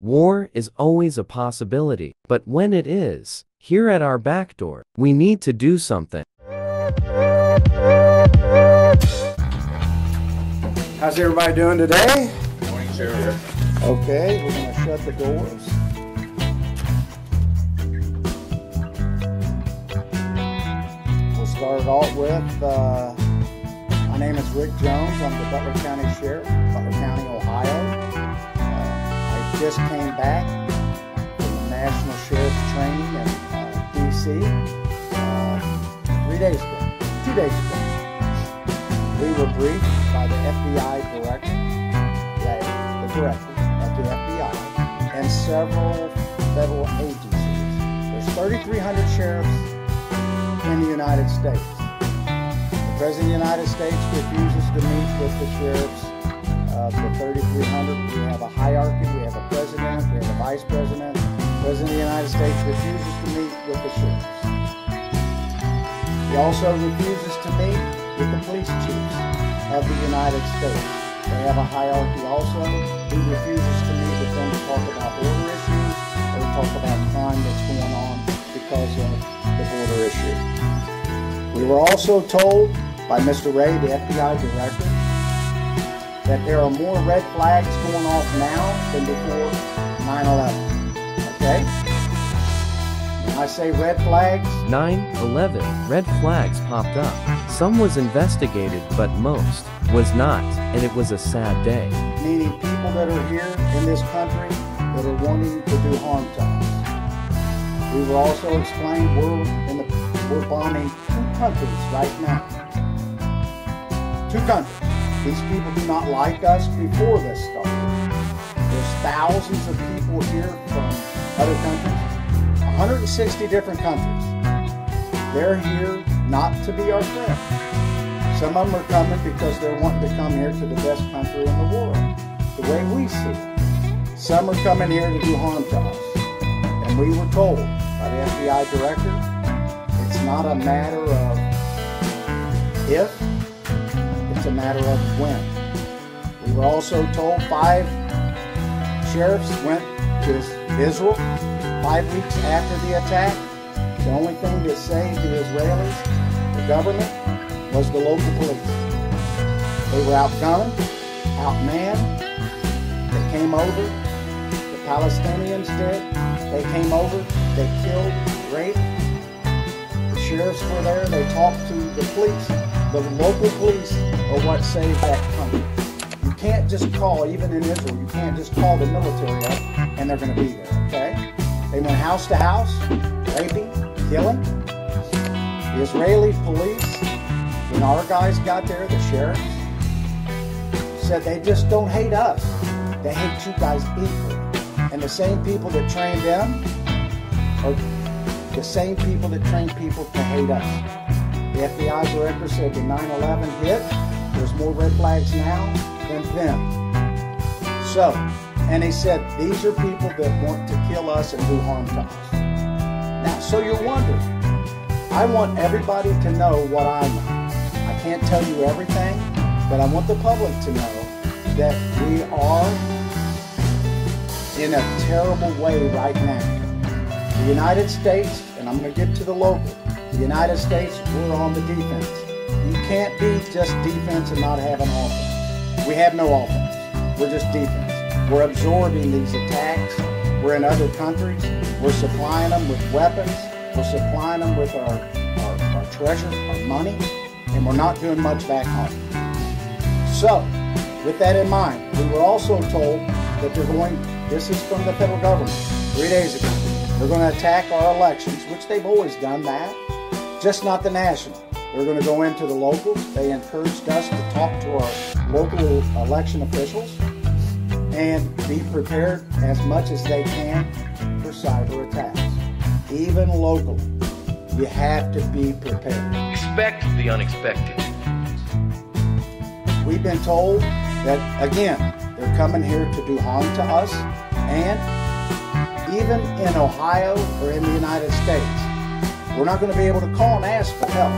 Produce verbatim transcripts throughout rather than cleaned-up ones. War is always a possibility, but when it is, here at our back door, we need to do something. How's everybody doing today? Morning, Sheriff. Okay, we're going to shut the doors. We'll start it off with, uh, my name is Rick Jones. I'm the Butler County Sheriff, Butler County, Ohio. Just came back from the National Sheriff's Training in uh, D C Uh, three days ago, two days ago. We were briefed by the F B I director, Ray, the director of the F B I, and several federal agencies. There's three thousand three hundred sheriffs in the United States. The President of the United States refuses to meet with the sheriffs. Of the three thousand three hundred, we have a hierarchy, we have a president, we have a vice president. The President of the United States refuses to meet with the sheriffs. He also refuses to meet with the police chiefs of the United States. They have a hierarchy also. He refuses to meet with them to talk about border issues or talk about crime that's going on because of the border issue. We were also told by Mister Ray, the F B I director, that there are more red flags going off now than before nine eleven, okay? When I say red flags... nine eleven, red flags popped up. Some was investigated, but most was not, and it was a sad day. Meaning people that are here in this country that are wanting to do harm to us. We were also explained we're, in the, we're bombing two countries right now. Two countries. These people do not like us before this started. There's thousands of people here from other countries, one hundred sixty different countries. They're here not to be our friends. Some of them are coming because they're wanting to come here to the best country in the world, the way we see it. Some are coming here to do harm to us. And we were told by the F B I director, it's not a matter of if, a matter of when. We were also told five sheriffs went to Israel five weeks after the attack. The only thing that saved the Israelis, the government, was the local police. They were outgunned, outmanned. They came over. The Palestinians did. They came over. They killed, raped. The sheriffs were there. They talked to the police. The local police are what saved that country. You can't just call, even in Israel, you can't just call the military up and they're going to be there, okay? They went house to house, raping, killing. The Israeli police, when our guys got there, the sheriffs, said they just don't hate us. They hate you guys equally. And the same people that trained them are the same people that train people to hate us. The F B I director said the nine eleven hit, there's more red flags now than then. So, and he said, these are people that want to kill us and do harm to us. Now, so you're wondering, I want everybody to know what I know. I can't tell you everything, but I want the public to know that we are in a terrible way right now. The United States, and I'm going to get to the local, the United States, we're on the defense. You can't be just defense and not have an offense. We have no offense. We're just defense. We're absorbing these attacks. We're in other countries. We're supplying them with weapons. We're supplying them with our, our, our treasure, our money, and we're not doing much back home. So, with that in mind, we were also told that they're going, this is from the federal government, three days ago, they're going to attack our elections, which they've always done that. Just not the national. They're going to go into the locals. They encouraged us to talk to our local election officials and be prepared as much as they can for cyber attacks. Even locally, you have to be prepared. Expect the unexpected. We've been told that, again, they're coming here to do harm to us, and even in Ohio or in the United States, we're not going to be able to call and ask for help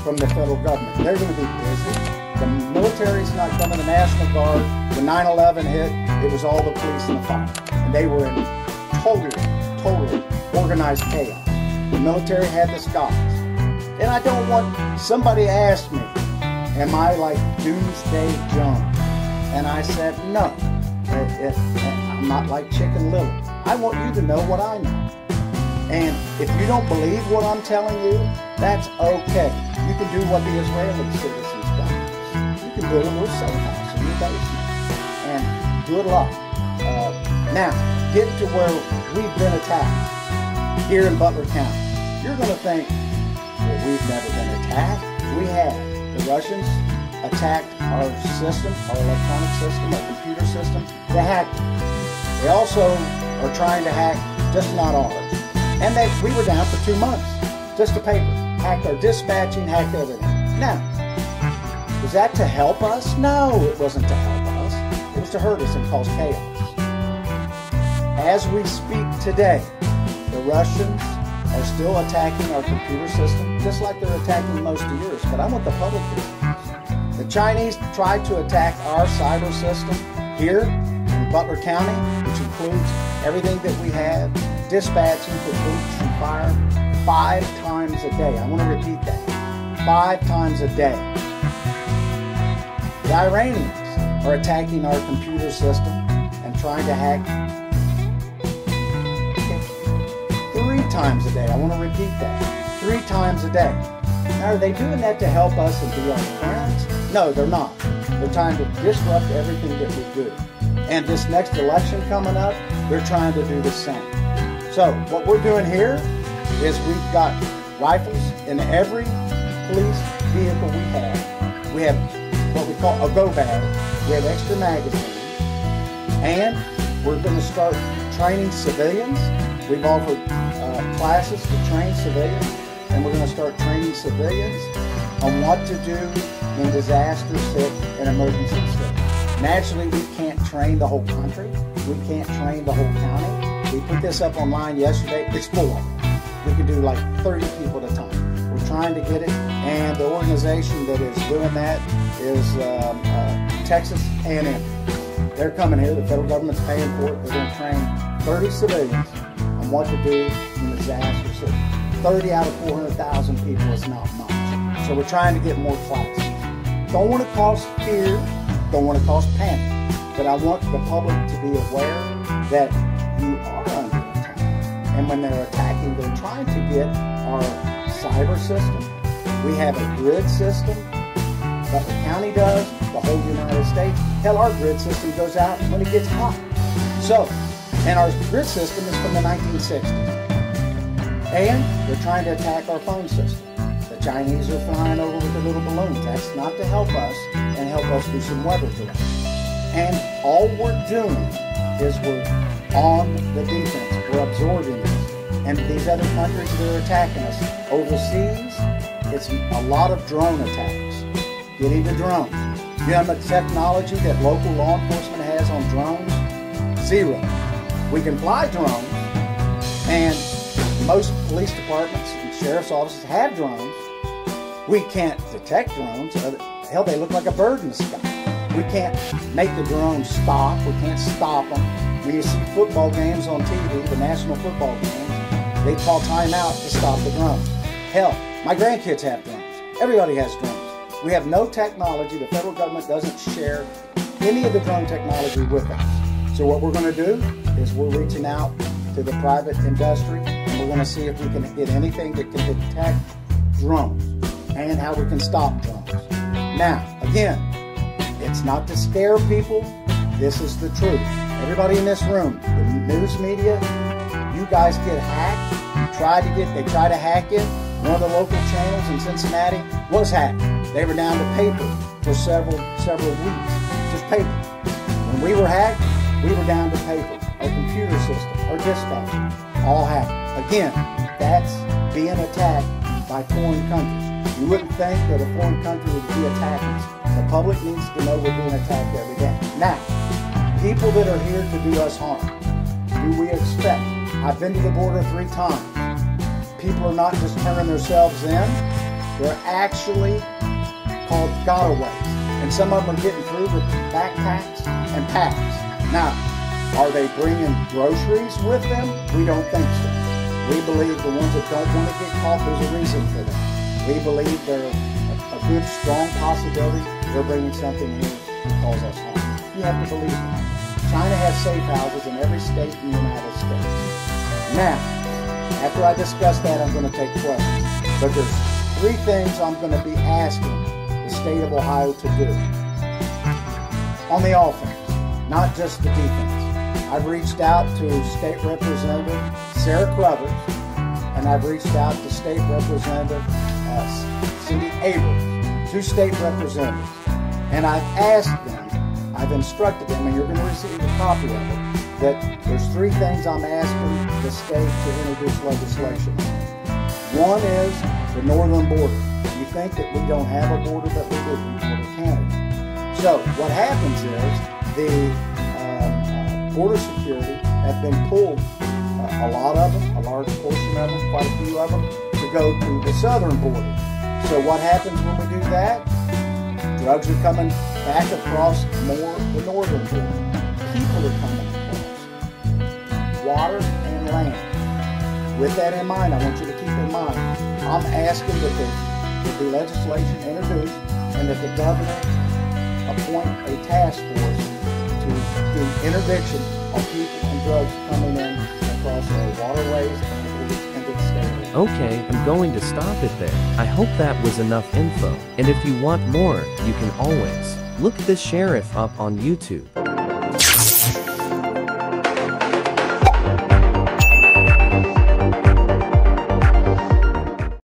from the federal government. They're going to be busy. The military's not coming. The National Guard, when nine eleven hit, it was all the police and the fire. And they were in total, total organized chaos. The military had the stops. And I don't want, somebody asked me, am I like Doomsday Jones? And I said, no, it, it, I'm not like Chicken Little. I want you to know what I know. And if you don't believe what I'm telling you, that's okay. You can do what the Israeli citizens done. You can build a little safe house in your basement. And good luck. Uh, now, get to where we've been attacked here in Butler County. You're going to think, well, we've never been attacked. We have. The Russians attacked our system, our electronic system, our computer system. They hacked it. They also are trying to hack, just not ours. And they, we were down for two months, just a paper. Hacked our dispatching, hacked everything. Now, was that to help us? No, it wasn't to help us. It was to hurt us and cause chaos. As we speak today, the Russians are still attacking our computer system, just like they're attacking most of yours, but I want the public to know. The Chinese tried to attack our cyber system here in Butler County, which includes everything that we have, dispatching for boots and fire five times a day. I want to repeat that. Five times a day. The Iranians are attacking our computer system and trying to hack three times a day. I want to repeat that. Three times a day. Now, are they doing that to help us and be our friends? No, they're not. They're trying to disrupt everything that we do. And this next election coming up, they're trying to do the same. So what we're doing here is we've got rifles in every police vehicle we have. We have what we call a go bag. We have extra magazines. And we're going to start training civilians. We've offered uh, classes to train civilians. And we're going to start training civilians on what to do in disaster sick and emergency sick. Naturally, we can't train the whole country. We can't train the whole county. We put this up online yesterday. It's four. We can do like thirty people at a time. We're trying to get it, and the organization that is doing that is um, uh, Texas A and M. They're coming here. The federal government's paying for it. They're going to train thirty civilians on what to do in disasters. So thirty out of four hundred thousand people is not much. So we're trying to get more classes. Don't want to cause fear. Don't want to cause panic. But I want the public to be aware that you are under attack. And when they're attacking, they're trying to get our cyber system. We have a grid system. Butler County does, the whole United States. Hell, our grid system goes out when it gets hot. So, and our grid system is from the nineteen sixties. And they're trying to attack our phone system. The Chinese are flying over with the little balloons. That's not to help us and help us do some weather today. And all we're doing is we're on the defense. We're absorbing this. And these other countries, they're attacking us. Overseas, it's a lot of drone attacks. Getting the drones. You know the technology that local law enforcement has on drones? Zero. We can fly drones, and most police departments and sheriff's offices have drones. We can't detect drones. Hell, they look like a bird in the sky. We can't make the drones stop. We can't stop them. When you see football games on T V, the national football games, they call timeout to stop the drones. Hell, my grandkids have drones. Everybody has drones. We have no technology. The federal government doesn't share any of the drone technology with us. So what we're going to do is we're reaching out to the private industry, and we're going to see if we can get anything that can detect drones and how we can stop drones. Now, again, it's not to scare people. This is the truth. Everybody in this room, the news media, you guys get hacked. You try to get, they try to hack it. One of the local channels in Cincinnati was hacked. They were down to paper for several, several weeks. Just paper. When we were hacked, we were down to paper. Our computer system, our dispatch, all hacked. Again, that's being attacked by foreign countries. You wouldn't think that a foreign country would be attacking us. The public needs to know we're being attacked every day. Now, people that are here to do us harm, do we expect? I've been to the border three times. People are not just turning themselves in. They're actually called gotaways. And some of them are getting through with backpacks and packs. Now, Are they bringing groceries with them? We don't think so. We believe the ones that don't want to get caught, there's a reason for that. We believe they're a, a good, strong possibility they're bringing something here to cause us harm. You have to believe that. China has safe houses in every state in the United States. Now, after I discuss that, I'm going to take questions. But there's three things I'm going to be asking the state of Ohio to do. On the offense, not just the defense. I've reached out to State Representative Sarah Clevers, and I've reached out to State Representative uh, Cindy Abrams, two state representatives, and I've asked them, I've instructed them, and you're going to receive a copy of it, that there's three things I'm asking the state to introduce legislation. One is the northern border. You think that we don't have a border, but we do. We border Canada. So what happens is the border security have been pulled, uh, a lot of them, a large portion of them, quite a few of them, to go to the southern border. So what happens when we do that? Drugs are coming back across more the northern border. People are coming across. Water and land. With that in mind, I want you to keep in mind, I'm asking that the, that the legislation introduced and that the governor appoint a task force to interdiction of people and drugs coming in across the waterways and extended state. Okay, I'm going to stop it there. I hope that was enough info, and if you want more, you can always look this sheriff up on YouTube.